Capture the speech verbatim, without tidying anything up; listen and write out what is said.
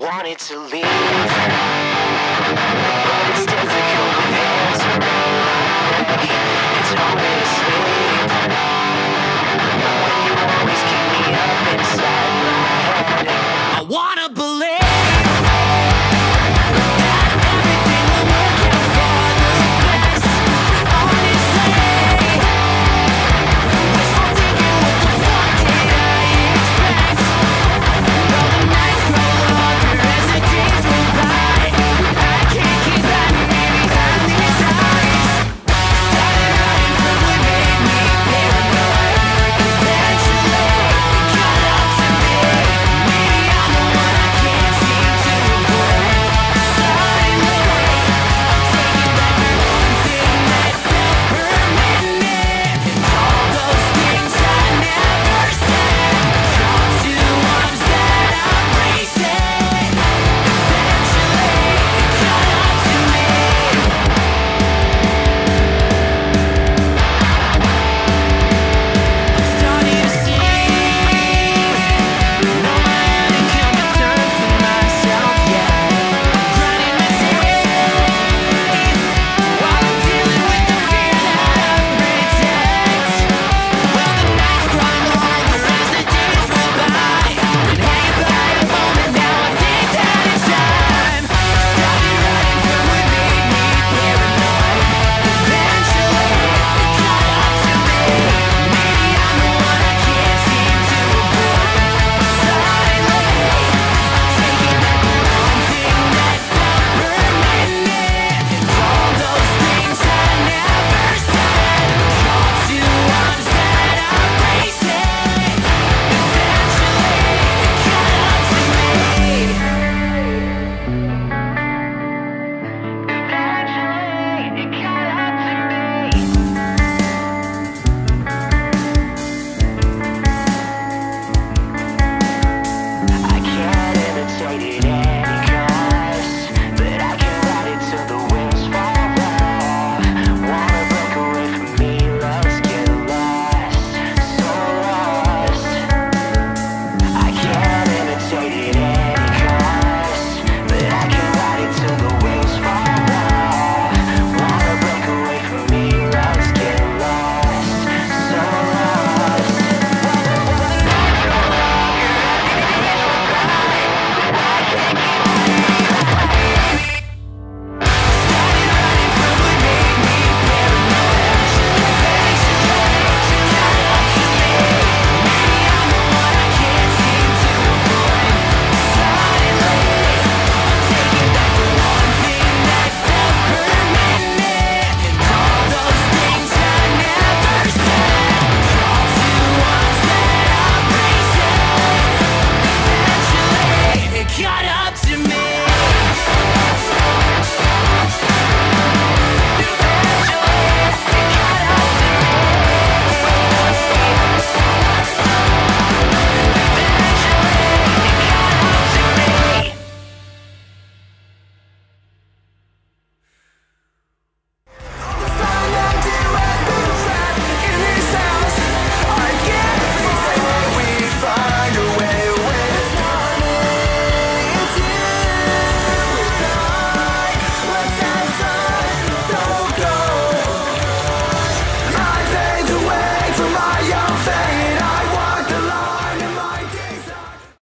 wanted to leave, but it's difficult with hands around my neck. It's hard to sleep when you always keep me up inside.